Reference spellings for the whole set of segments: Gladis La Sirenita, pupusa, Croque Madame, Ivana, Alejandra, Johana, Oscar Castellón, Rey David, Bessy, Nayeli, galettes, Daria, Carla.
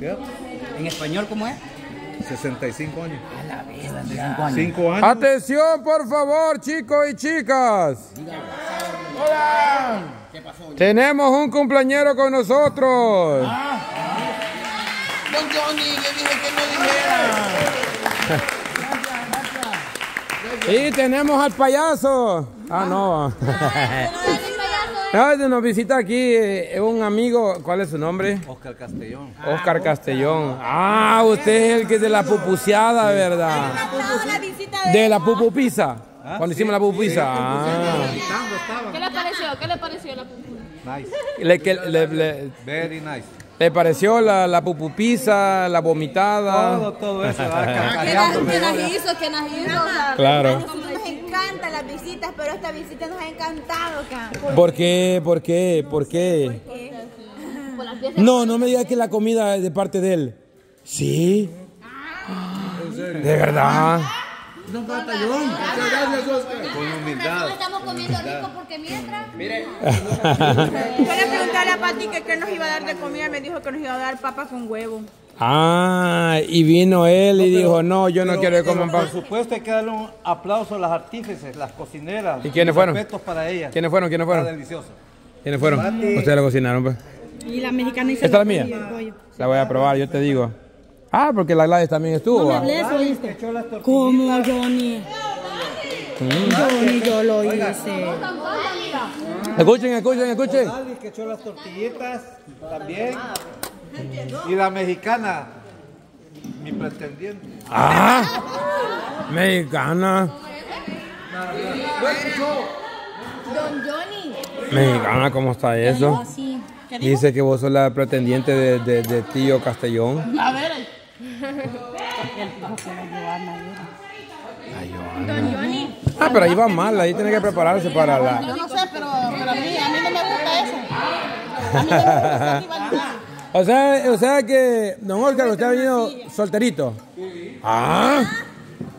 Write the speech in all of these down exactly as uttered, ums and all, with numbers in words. ¿Qué? ¿En español cómo es? sesenta y cinco años. A la vez, sesenta y cinco años. cinco años. Atención, por favor, chicos y chicas. Hola. ¿Qué pasó? ¿Ya? Tenemos un cumpleañero con nosotros. Ah, ah. Don Johnny, le dije que no dijera. Gracias, gracias. Y tenemos al payaso. Ah, no. Ah, nos visita aquí eh, un amigo, ¿cuál es su nombre? Oscar Castellón. Oscar Castellón. Ah, usted es el que es de la pupuseada, ¿verdad? De la pupupisa. Cuando hicimos la pupupisa. Ah. ¿Qué le pareció? ¿Qué le pareció la pupupisa? Nice. Le, que, le, le, Very nice. ¿Le pareció la, la pupupisa, la vomitada? Todo, todo eso. ¿Qué nos hizo? ¿Qué nos hizo? Claro. Encantan las visitas, pero esta visita nos ha encantado, ¿por, ¿Por qué? ¿Por qué? ¿Por qué? ¿Por qué? No, no me digas que la comida es de parte de él. ¿Sí? Ah, ¿de verdad? No, batallón. Muchas gracias, Oscar. Con humildad. Estamos comiendo rico porque mientras... Mire. Yo le pregunté a Pati que qué nos iba a dar de comida y me dijo que nos iba a dar papas con huevo. Ah, y vino él y no, pero, dijo, no, yo pero, no quiero que coman pan. Por supuesto hay que darle un aplauso a las artífices, las cocineras. ¿Y quiénes fueron? Para ellas. ¿Quiénes fueron? ¿Quiénes fueron? Delicioso. ¿Quiénes fueron? Vale. Ustedes la cocinaron, pues. Y la mexicana hizo. ¿Esta es la mía? Pollo. La voy a probar, yo te digo. Ah, porque la Gladis también estuvo. No me hablé, eso, ¿viste? Como Johnny. Johnny, yo lo hice. Escuchen, escuchen, escuchen. La Gladis que echó las tortillitas también. Y la mexicana, mi pretendiente. Ah, mexicana. Don Johnny. Mexicana, ¿cómo está eso? Dice que vos sos la pretendiente de, de, de tío Castellón. A ver. Don Johnny. Ah, pero ahí va mal, ahí tiene que prepararse para la... Yo no sé, pero para mí, a mí no me gusta eso. A mí no me gusta rival. O sea, o sea que, don Oscar, usted ha venido solterito. Sí. Ah,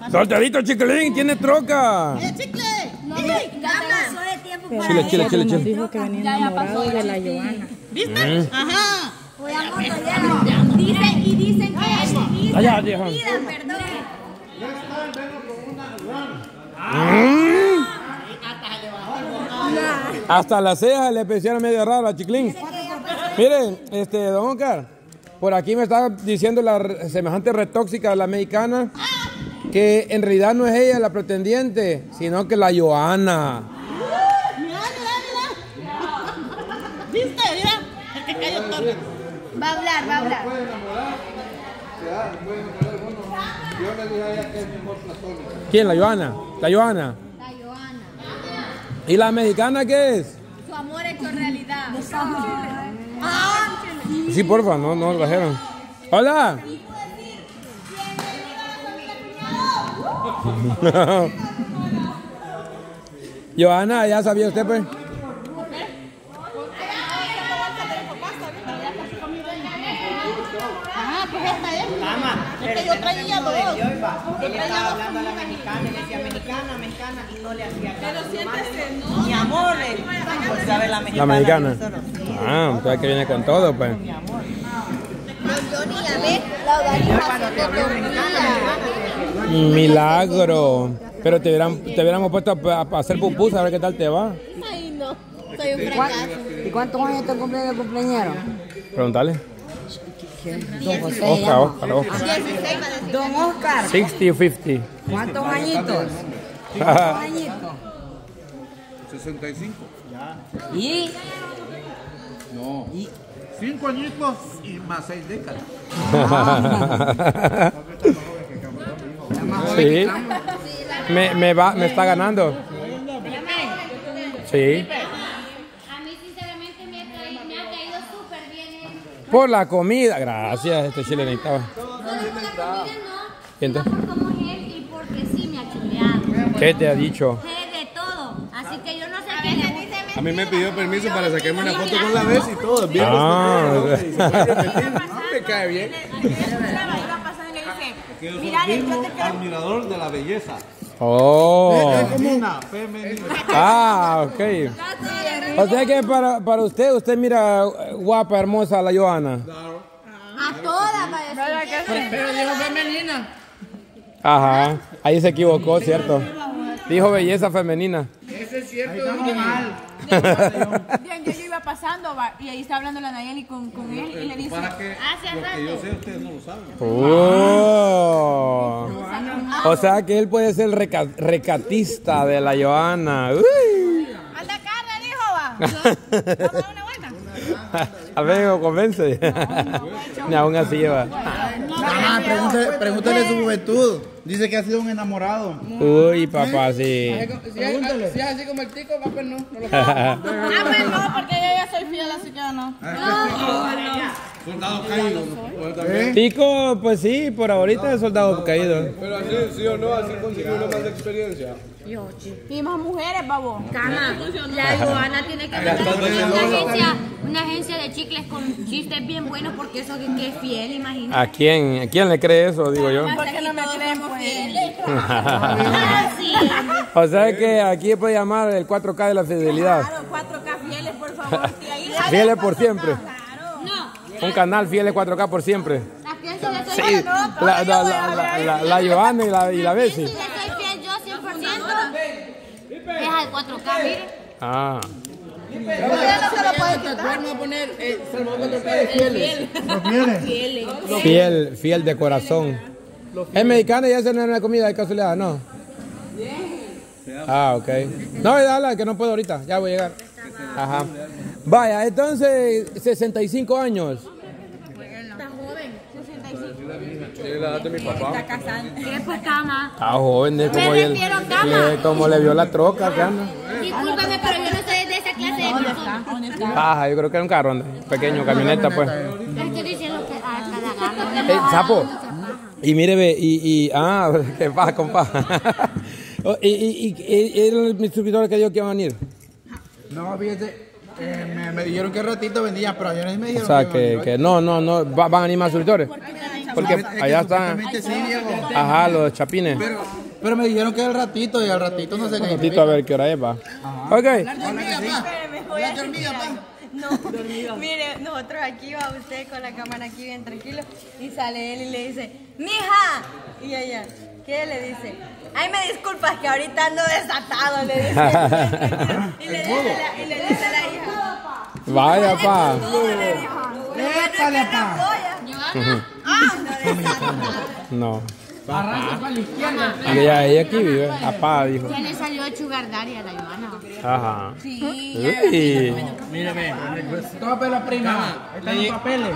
solterito, chiquilín, tiene troca. Chicle, no, ya pasó de tiempo para chile, chile, chile, chile. Dijo que venía enamorado de la Johana. ¿Viste? Ajá. Voy a motollero. Dicen y dicen que... Allá, perdón. Ya está el velo con una Johana. Hasta las cejas le parecieron medio raras, chiquilín. Miren, este, don Oscar, por aquí me está diciendo la semejante retóxica, la mexicana, que en realidad no es ella la pretendiente, sino que la Johana. Mira, mira, mira. ¿Viste? Mira, el que cayó todo. Va a hablar, va a hablar. Yo le dije a ella que es mejor platónica. ¿Quién? ¿La Johana? ¿La Johana? La Johana. ¿Y la mexicana qué es? Su amor hecho realidad. Sí, porfa, no, no lo trajeron. Hola. Johana, ¿ya sabía usted, pues? Ah, pues esta es. Mamá, es que yo traía dos. Yo traía dos con una mexicana, le decía mexicana, mexicana, y no le hacía caso. Pero siéntese, no. Mi amor, pues sabe la mexicana. La mexicana. Ah, entonces que viene con todo, pues. Don Johnny, a ver, la organización de milagro. Pero te hubiéramos puesto a, a hacer pupusa, a ver qué tal te va. Ay, no, soy un fracaso. ¿Y cuántos años te cumple el cumpleañero? Pregúntale. Don José. Oscar, Oscar, Oscar. Don Oscar. sesenta o cincuenta. ¿Cuántos añitos? ¿Cuántos añitos? sesenta y cinco. ¿Y? No. ¿Y? Cinco añitos y más seis décadas. Ah. Sí. Me, me, va, me está ganando. Sí. A mí sinceramente me ha caído súper bien. Por la comida. Gracias, este chile necesitaba. ¿Quién te? ¿Qué te ha dicho? A mí me pidió permiso para sacarme una foto con la vez y todo. Bien, ah, me cae bien. Admirador de la belleza. Oh. Femenina, femenina. Ah, ok. O sea que para, para usted, usted mira guapa, hermosa a la Johana. Claro. A todas, maestra. Pero dijo femenina. Ajá, ahí se equivocó, ¿cierto? Dijo belleza femenina. Ese es cierto, es mal. Bien, yo, yo iba pasando, va, y ahí está hablando la Nayeli con, con él, y le dice, hacia rato. Yo sé, ustedes no lo saben. Oh. Oh. O sea que él puede ser reca recatista de la Johana. Uy. Anda, Carla, dijo, va. Toma una vuelta. A ver, ¿o convence? No, no, aún así lleva. Ah, pregúntale, pregúntale su juventud. Dice que ha sido un enamorado. Uy, papá, sí. Si es así como el tico, va, pues no. No lo puedo. Ah, pues no, porque yo ya soy fiel, así que yo no. Soldado caído. Tico, pues sí, por ahorita es soldado caído. Pero así, sí o no, así consiguió uno más de experiencia. Y más mujeres, babo. Cana, la Johana tiene que tener una agencia, una agencia de chicles con chistes bien buenos, porque eso que es fiel, imagínate. ¿A quién? ¿A quién le cree eso? Digo yo. ¿Por qué no me creemos fieles? O sea que aquí puede llamar el cuatro K de la fidelidad. Claro, cuatro K fieles, por favor. Fieles por siempre. Un canal fieles cuatro K por siempre. La la Johana y la y la Bessie. Es al cuatro K, mire. Ah. Pero no a poner fieles. Los fieles. Fiel de corazón. Es mexicana y ya se no es una comida de casualidad, ¿no? Ah, ok. No, dale, que no puedo ahorita. Ya voy a llegar. Ajá. Vaya, entonces, sesenta y cinco años. Está casada. Después cama. Está joven, es como, el, le, como le vio la troca. Discúlpame, pero yo no soy de esa clase de persona. Baja, yo creo que era un carro, ¿no? Pequeño, camioneta, pues. Estoy diciendo que a cada sapo. Y mire, ve, y, y. Ah, que baja, compa. ¿Y, y, y, y era mi suscriptor que dijo que iba a venir? No, fíjate. Eh, me, me dijeron que ratito vendía, pero ayer me dijeron. O sea, que, que, que no, no, no, van a venir más suscriptores. Porque allá están. Ajá, los chapines. Pero, pero me dijeron que al ratito y al ratito no sé qué. Un ratito a ver qué hora es, va. Ajá. Ok. No, mire, nosotros aquí va usted con la cámara aquí bien tranquilo. Y sale él y le dice, mija. Y ella, ¿qué le dice? Ay, me disculpas que ahorita ando desatado, le dice. Y le dice la, y le dice la hija. Vaya, pa. Échale, pa. No. Barranca para la izquierda. Ella, ella aquí vive. Apá, dijo. Ya le salió a chugar Daria a la Ivana. Ajá. Sí. Míreme. Tope la prima. Están los papeles.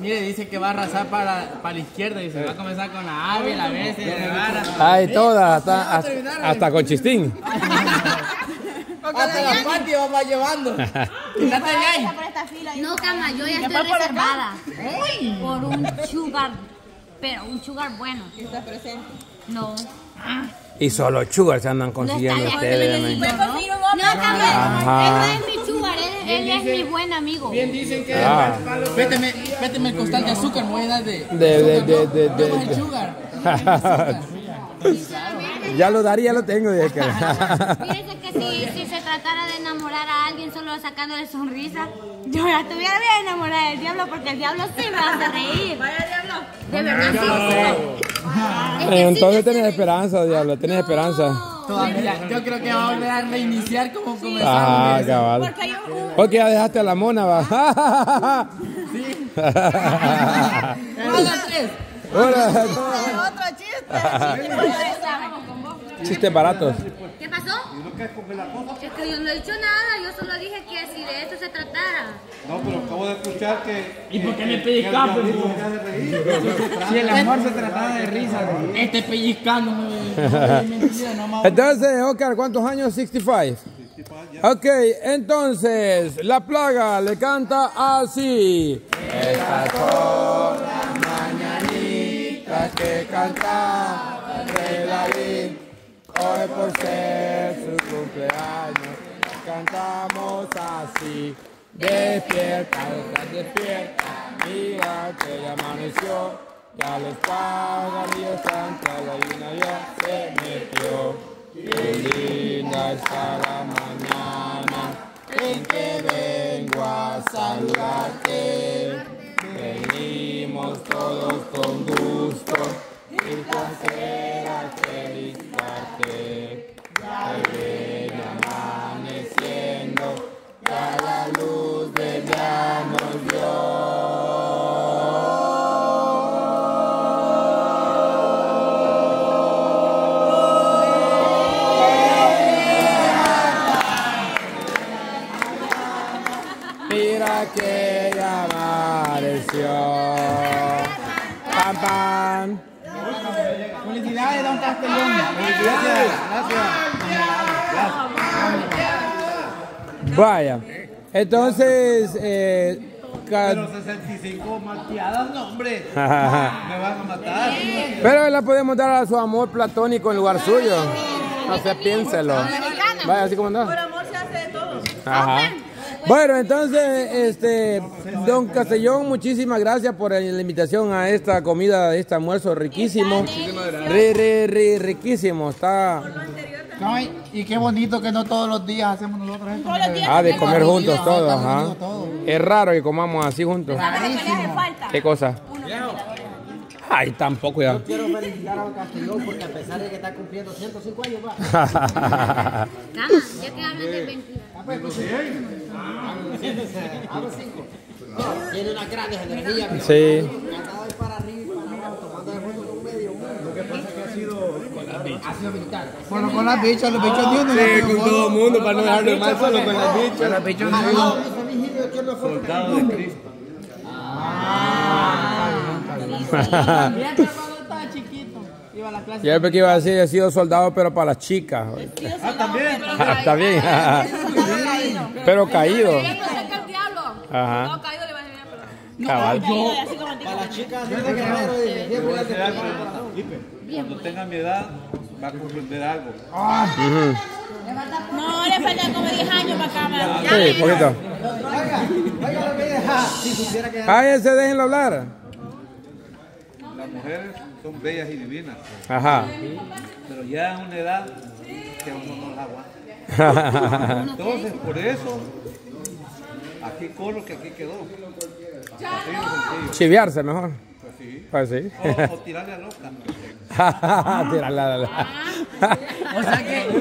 Mire, dice que va a arrasar para, para la izquierda y se va a comenzar con la A, la B, C, la Barra. Ay, todas, hasta, hasta, hasta con Chistín. Hasta la patio va llevando. No, cama, yo ya estoy reservada. ¿Eh? Por un sugar, pero un sugar bueno. ¿Estás presente? No. Y solo sugar se andan consiguiendo no ustedes. No, no, no, no, cama, él no es mi sugar, él, él es dice, mi buen amigo. Bien dicen que... Ah. Véteme, véteme el costal de azúcar, me voy a dar de... De, de, de, de, de, de sugar. Ya lo daría, lo tengo. Fíjense que si, si se tratara de enamorar a alguien solo sacándole sonrisa, yo la estuviera bien enamorada del diablo, porque el diablo sí me hace reír. Vaya, diablo. De verdad, sí. Es que entonces sí, tenés sí, esperanza, diablo, tenés no. esperanza. Todavía, yo creo que va a volver a reiniciar como comenzamos. Ah, cabal. Porque, yo... porque ya dejaste a la mona, va. Sí. Hola, tres. Hola. Otro chiste. Chistes baratos. ¿Qué pasó? Es que yo no he dicho nada, yo solo dije que si de esto se tratara. No, pero acabo de escuchar que... ¿Y por qué me pellizcas? Si el amor se trataba de risa, este pellizcando. Entonces, Oscar, ¿cuántos años? sesenta y cinco. Ok, entonces, la plaga le canta así. Estas son las mañanitas que cantaba el Rey David. Hoy por ser su cumpleaños, cantamos así. Despierta, despierta, mira que ya amaneció. Ya los pajarillos santa la luna ya se metió. Qué linda está la mañana en que vengo a saludarte. Venimos nosotros todos con gusto y placer al felicitarte. Ya viene amaneciendo, ya la luz del día nos dio. Mira que ya amaneció. ¡Pam, pam! ¡Felicidades, don Castellón! ¡Felicidades! Gracias. Vaya. Entonces, eh... pero sesenta y cinco mateadas, no, hombre. Me van a matar. Pero la podemos dar a su amor platónico en lugar suyo. No sé, piénselo. Vaya, así como anda. Por amor se hace de todo. Ajá. Bueno, entonces, este, don Castellón, muchísimas gracias por la invitación a esta comida, a este almuerzo riquísimo. Re, re, re, riquísimo, está... No, y, y qué bonito que no todos los días hacemos nosotros esto. Ah, de comer juntos todos, ajá. Es raro que comamos así juntos. ¿Qué cosa? Ay, tampoco ya. Yo quiero felicitar a don Castellón porque a pesar de que está cumpliendo ciento cinco años, va. Nada, ya que hablan de veinte. Tiene una gran energía. Sí. Lo que pasa es que ha sido con las bichas. Ha sido militar. Bueno, con las bichas, los bichos de uno. Sí, con todo el mundo, para no dejarlo mal, solo con las bichas. Con las bichas de uno. Soldado de Cristo. Ah. Mira que cuando estaba chiquito iba a la clase. Yo creo que iba a decir, he sido soldado, pero para las chicas. Ah, también. Ah, también. Pero caído. Ajá. Cabal. Para las chicas, cuando tenga mi edad, va a comprender algo. No, le faltan como diez años para cámara. Sí, poquito. Cállense, déjenlo hablar. Las mujeres son bellas y divinas. Ajá. Pero ya es una edad que uno no las aguanta. Entonces, por eso, aquí corro que aquí quedó. Chiviarse mejor. Pues sí. Pues sí. O, o tirarle a loca. Tirarle a loca. O sea que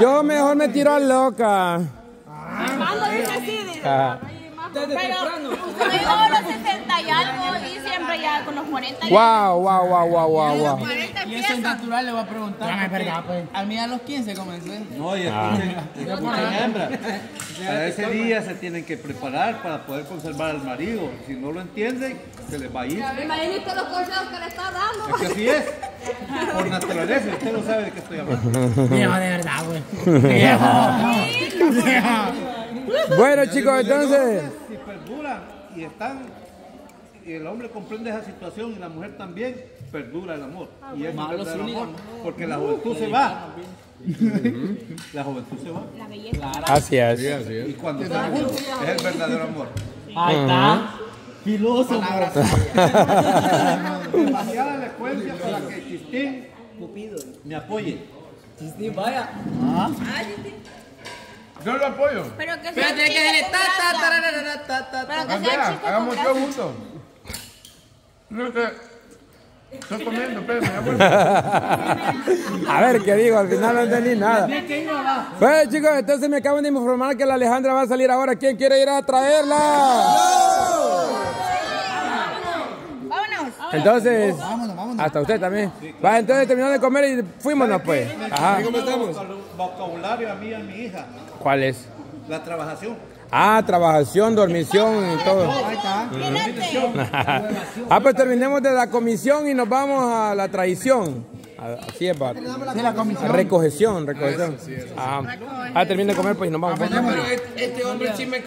yo mejor me tiro a loca. Cuando dice así, dice. Pero usted me dio los sesenta y algo y siempre ya con los cuarenta. Wow, wow, wow, wow, wow, wow. Y eso es natural, le voy a preguntar. Al mí a los quince comencé. No, y hembra. Para ese día se tienen que preparar para poder conservar al marido. Si no lo entienden, se les va a ir. Imagínate los consejos que le está dando. Es que así es. Por naturaleza, usted no sabe de qué estoy hablando. Viejo, de verdad, güey. Viejo. Viejo. Bueno, chicos, entonces... Si perduran y están, y el hombre comprende esa situación y la mujer también, perdura el amor. Ah, y es malo el amor, porque la juventud se va. La juventud se va. La belleza. Así es. Sí, así es. Y cuando se juntos, es el verdadero amor. Ahí está. Filósofo. Demasiada elocuencia para que Chistín me apoye. Chistín, vaya. Ah, Chistín. Yo lo apoyo. Pero que sea chiste con gracia. Hagamos todo juntos. No que... estoy comiendo, pero me a ver qué digo, al final no entendí nada. Bueno, chicos, entonces me acaban de informar que la Alejandra va a salir ahora. ¿Quién quiere ir a traerla? ¡Vámonos! Entonces... vámonos, vámonos. Hasta usted también. Va, entonces terminamos de comer y fuímonos pues. Ajá. ¿Cómo estamos? Vocabulario a mí y a mi hija. ¿Cuál es? La trabajación. Ah, trabajación, dormición y todo. Ah, pues terminemos de la comisión y nos vamos a la traición. Así es, para. Recogición, recogición. Ah, termina de comer pues y nos vamos. Este hombre sí me